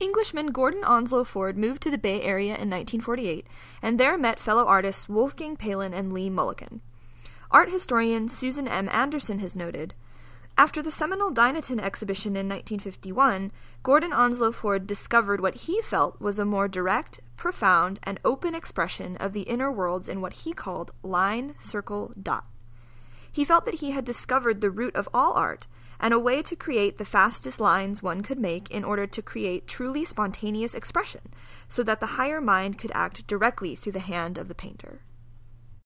Englishman Gordon Onslow Ford moved to the Bay Area in 1948, and there met fellow artists Wolfgang Paalen and Lee Mullican. Art historian Susan M. Anderson has noted, "After the seminal Dynaton exhibition in 1951, Gordon Onslow Ford discovered what he felt was a more direct, profound, and open expression of the inner worlds in what he called line, circle, dot. He felt that he had discovered the root of all art, and a way to create the fastest lines one could make in order to create truly spontaneous expression, so that the higher mind could act directly through the hand of the painter."